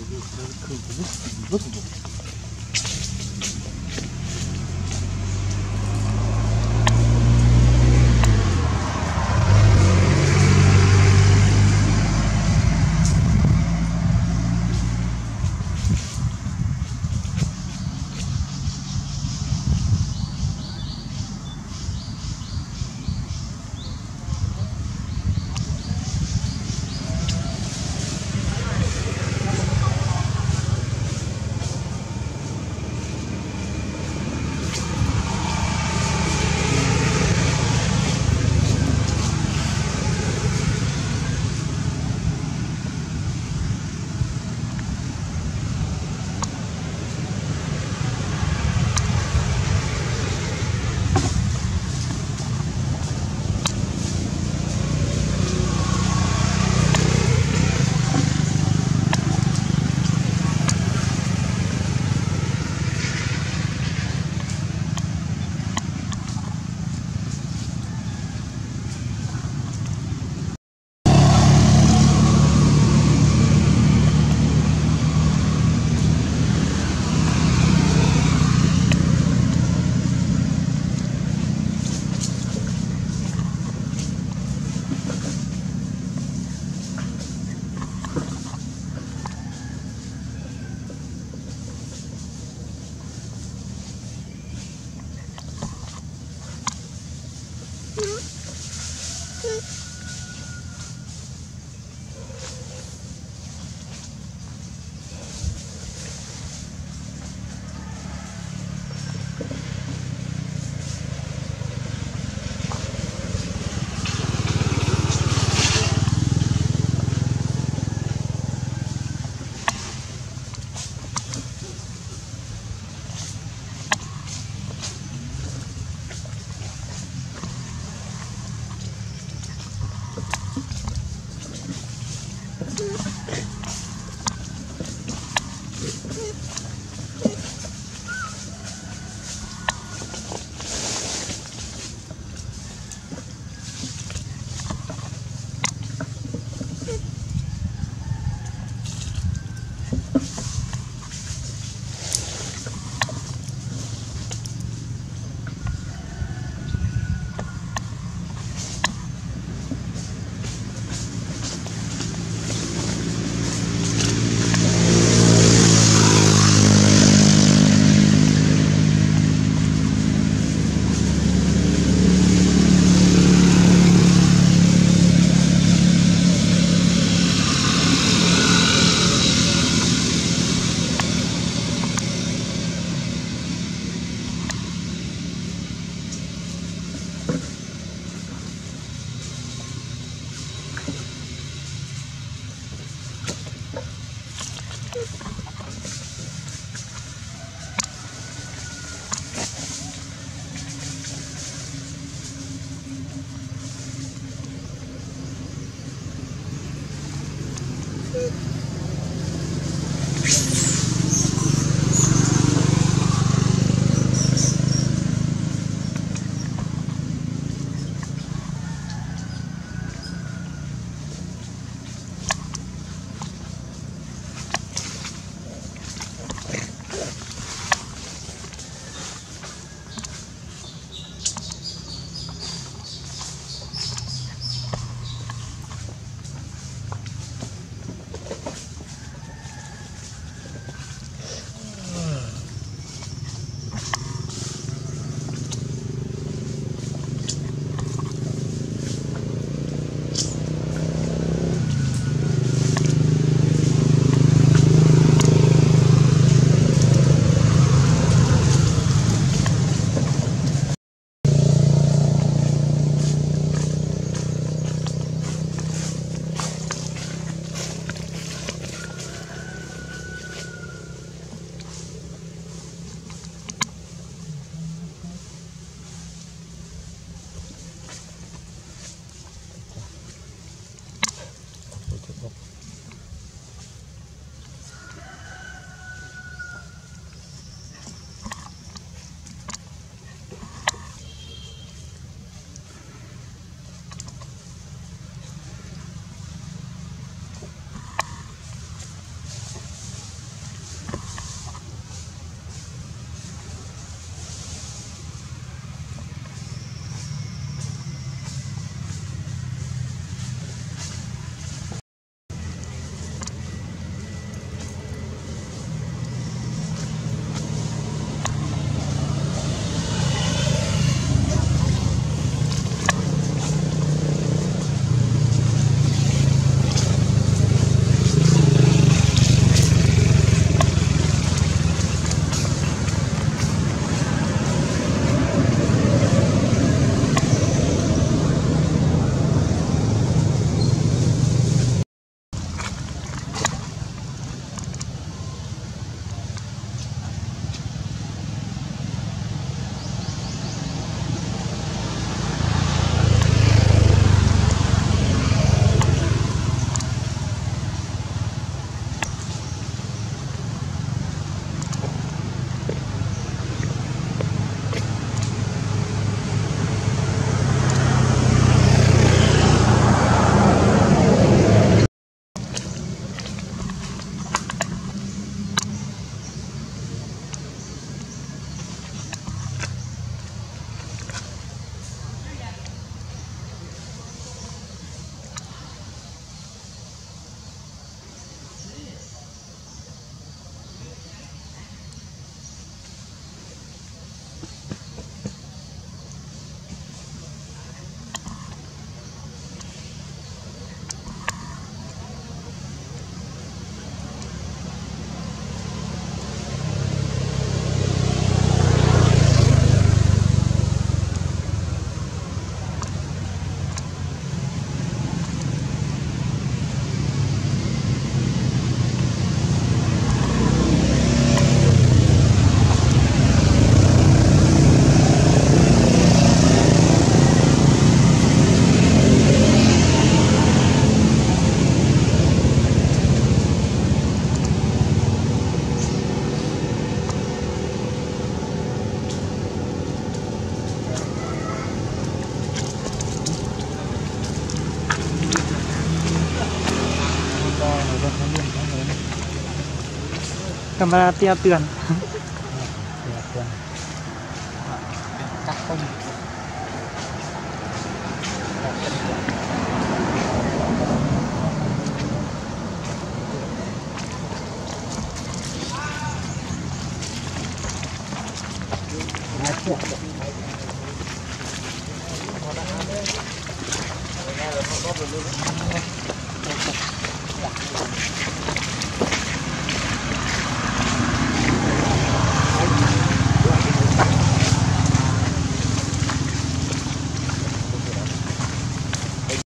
Look at this. Kamera hati-hati kan. Hati-hati.